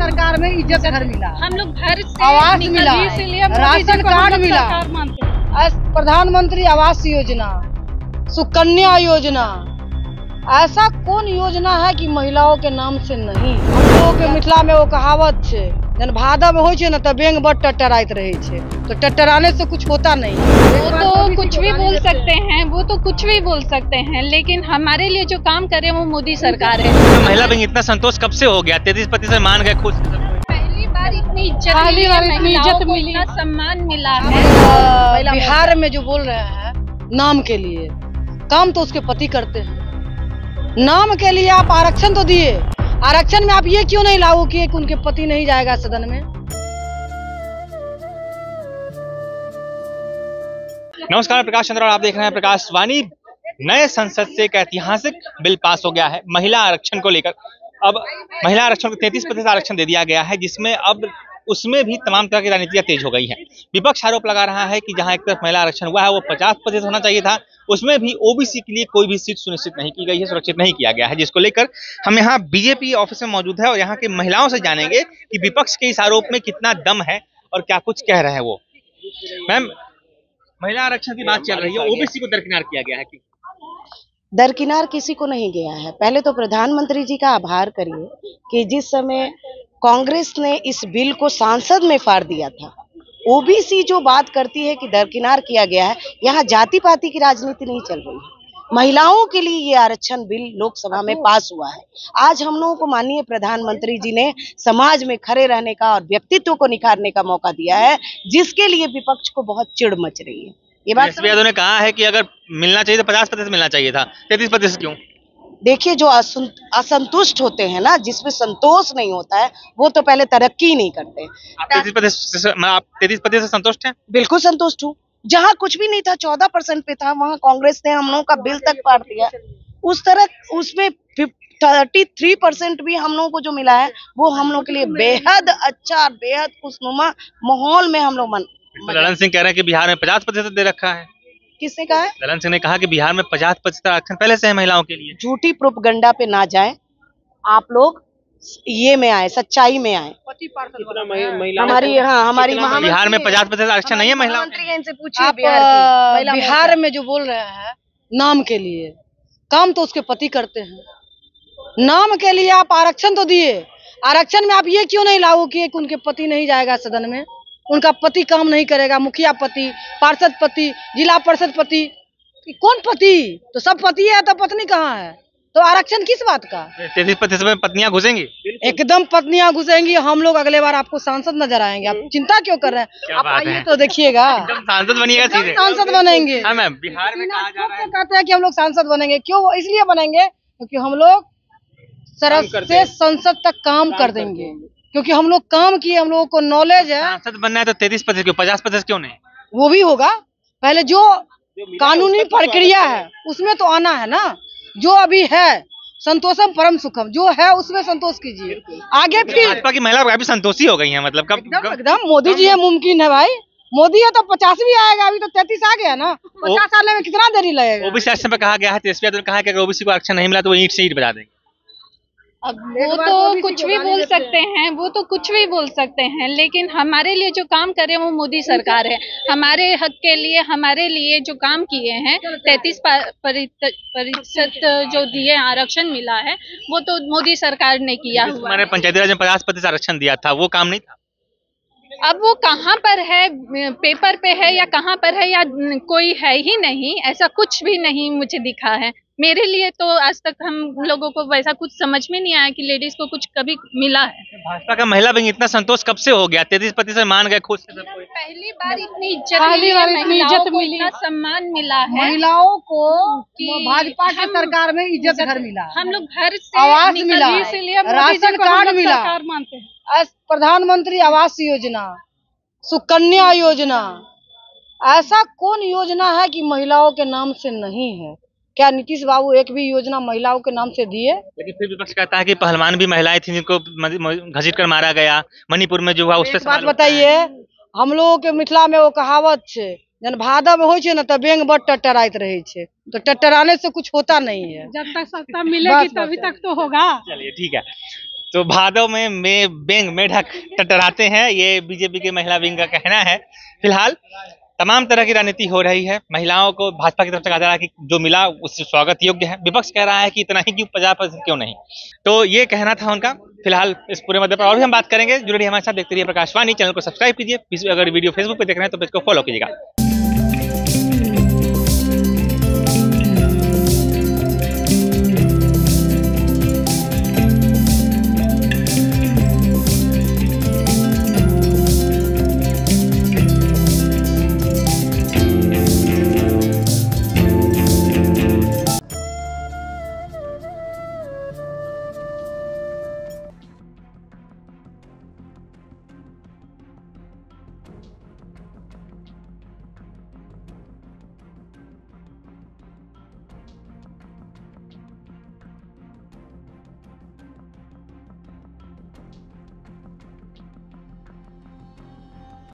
सरकार में इज्जत घर मिला, हम लोग घर से आवास मिला, राशन कार्ड मिला, प्रधानमंत्री आवास योजना, सुकन्या योजना। ऐसा कौन योजना है कि महिलाओं के नाम से नहीं? हम लोगों के मिथिला में वो कहावत है, जन भादव में हो ना तो बेंग बड़ टटराइत रहे छे, तो टटराने से कुछ होता नहीं। वो तो कुछ भी बोल सकते हैं, वो तो कुछ भी बोल सकते हैं, लेकिन हमारे लिए जो काम करे वो मोदी सरकार है। तो महिला बैंक इतना संतोष कब से हो गया? 33% मान गए, खुश। पहली बार इतनी इज्जत मिली, सम्मान मिला है। बिहार में जो बोल रहे हैं नाम के लिए, काम तो उसके पति करते हैं। नाम के लिए आप आरक्षण तो दिए, आरक्षण में आप ये क्यों नहीं लागू किए कि उनके पति नहीं जाएगा सदन में? नमस्कार, प्रकाश चंद्र और आप देख रहे हैं प्रकाशवाणी। नए संसद से एक ऐतिहासिक बिल पास हो गया है महिला आरक्षण को लेकर। अब महिला आरक्षण को 33% आरक्षण दे दिया गया है, जिसमें अब उसमें भी तमाम तरह की राजनीतियां तेज हो गई हैं। विपक्ष आरोप लगा रहा है कि जहां एक तरफ महिला आरक्षण हुआ है वो 50% होना चाहिए था, उसमें भी ओबीसी के लिए कोई भी सीट सुनिश्चित नहीं की गई है, सुरक्षित नहीं किया गया है। जिसको लेकर हम यहाँ बीजेपी ऑफिस में मौजूद है और यहाँ की महिलाओं से जानेंगे कि विपक्ष के इस आरोप में कितना दम है और क्या कुछ कह रहे हैं वो। मैम, महिला आरक्षण की बात चल रही है, ओबीसी को दरकिनार किया गया है कि? दरकिनार किसी को नहीं गया है। पहले तो प्रधानमंत्री जी का आभार करिए कि जिस समय कांग्रेस ने इस बिल को संसद में फाड़ दिया था, ओबीसी जो बात करती है कि दरकिनार किया गया है, यहाँ जाति पाति की राजनीति नहीं चल रही है। महिलाओं के लिए ये आरक्षण बिल लोकसभा में पास हुआ है। आज हम लोगों को माननीय प्रधानमंत्री जी ने समाज में खड़े रहने का और व्यक्तित्व को निखारने का मौका दिया है, जिसके लिए विपक्ष को बहुत चिढ़ मच रही है। ये बात ने कहा है कि अगर मिलना चाहिए तो 50% मिलना चाहिए था, 33% क्यों? देखिए, जो असंतुष्ट होते हैं ना, जिसमें संतोष नहीं होता है, वो तो पहले तरक्की नहीं करते। आप 33% से संतुष्ट हैं? बिल्कुल संतुष्ट हूँ। जहाँ कुछ भी नहीं था, 14% पे था, वहाँ कांग्रेस ने हम लोगों का बिल तक फाड़ दिया। उस तरह उसमें 33% भी हम लोगों को जो मिला है वो हम लोग के लिए बेहद अच्छा, बेहद खुशनुमा माहौल में हम लोग ललन सिंह कह रहे हैं कि बिहार में 50% दे रखा है। किसने कहा है? ललन सिंह ने कहा कि बिहार में 50% आरक्षण पहले से है महिलाओं के लिए। झूठी प्रोपगंडा पे ना जाएं, आप लोग ये में आए, सच्चाई में आए। हमारी हमारी बिहार में 50% आरक्षण नहीं है महिलाओं के। इनसे पूछिए बिहार में जो बोल रहे हैं नाम के लिए, काम तो उसके पति करते हैं। नाम के लिए आप आरक्षण तो दिए, आरक्षण में आप ये क्यों नहीं लागू किए कि उनके पति नहीं जाएगा सदन में? उनका पति काम नहीं करेगा, मुखिया पति, पार्षद पति, जिला परिषद पति, कौन पति? तो सब पति है, तो पत्नी कहाँ है? तो आरक्षण किस बात का? 33% में पत्नियां घुसेंगी, एकदम पत्नियां घुसेंगी। हम लोग अगले बार आपको सांसद नजर आएंगे। आप चिंता क्यों कर रहे हैं? आप आइए तो देखिएगा, सांसद बनिएगा, सांसद बनेंगे। बिहार में कहते हैं कि हम लोग सांसद बनेंगे, क्यों? इसलिए बनेंगे क्योंकि हम लोग सड़क से संसद तक काम कर देंगे, क्योंकि हम लोग काम किए, हम लोगों को नॉलेज है। सांसद बनना है तो 33% क्यों, 50% क्यों नहीं? वो भी होगा, पहले जो कानूनी प्रक्रिया है उसमें तो आना है ना। जो अभी है संतोषम परम सुखम, जो है उसमें संतोष कीजिए। आगे फिर भाजपा की महिला अभी संतोषी हो गई है, मतलब एकदम मोदी जी है, मुमकिन है भाई, मोदी है तो 50 भी आएगा, अभी तो 33 आ गया ना, 50 आने में कितना देरी लगेगा? ओबीसी आरक्षण पे कहा गया है, तेजस्वी ने कहा है कि अगर ओबीसी को आरक्षण नहीं मिला तो वो ईंट से ईंट बजा देंगे। अब वो तो कुछ भी बोल सकते हैं, वो तो कुछ भी बोल सकते हैं, लेकिन हमारे लिए जो काम करे वो मोदी सरकार है। हमारे हक के लिए, हमारे लिए जो काम किए हैं, 33% जो दिए आरक्षण मिला है, वो तो मोदी सरकार ने किया हुआ। हमारे पंचायती राज में 50% आरक्षण दिया था, वो काम नहीं था। अब वो कहाँ पर है, पेपर पे है या कहाँ पर है, या कोई है ही नहीं, ऐसा कुछ भी नहीं मुझे दिखा है। मेरे लिए तो आज तक हम लोगों को वैसा कुछ समझ में नहीं आया कि लेडीज को कुछ कभी मिला है। भाजपा का महिला विंग इतना संतोष कब से हो गया? 33% मान गए, खुश। पहली बार इतनी इज्जत मिली, सम्मान मिला है महिलाओं को। भाजपा की सरकार में इज्जत घर मिला, हम लोग घर से आवास मिला, राशन कार्ड मिला, मानते हैं प्रधानमंत्री आवास योजना, सुकन्या योजना। ऐसा कौन योजना है कि महिलाओं के नाम से नहीं है? क्या नीतीश बाबू एक भी योजना महिलाओं के नाम से दिए? लेकिन फिर विपक्ष कहता है कि पहलवान भी महिलाएं थी जिनको घसीट कर मारा गया, मणिपुर में जो हुआ उस पर बात बताइए। हम लोगों के मिथिला में वो कहावत है, जन भादव में हो ना तो बेंग बड़ टटराइत रहे छे, तो टटराने से कुछ होता नहीं है। जब तक सत्ता मिलेगी तभी तक तो होगा। चलिए ठीक है। तो भादों में बैंग मेढक टटराते हैं, ये बीजेपी के महिला विंग का कहना है। फिलहाल तमाम तरह की राजनीति हो रही है। महिलाओं को भाजपा की तरफ से कहा जा रहा है कि जो मिला उससे स्वागत योग्य है। विपक्ष कह रहा है कि इतना ही क्यों, 50% क्यों नहीं, तो ये कहना था उनका। फिलहाल इस पूरे मुद्दे पर और भी हम बात करेंगे। जुड़े रहिए हमारे साथ, देखते रहिए प्रकाशवाणी। चैनल को सब्सक्राइब कीजिए। अगर वीडियो फेसबुक पर देख रहे हैं तो पेज को फॉलो कीजिएगा।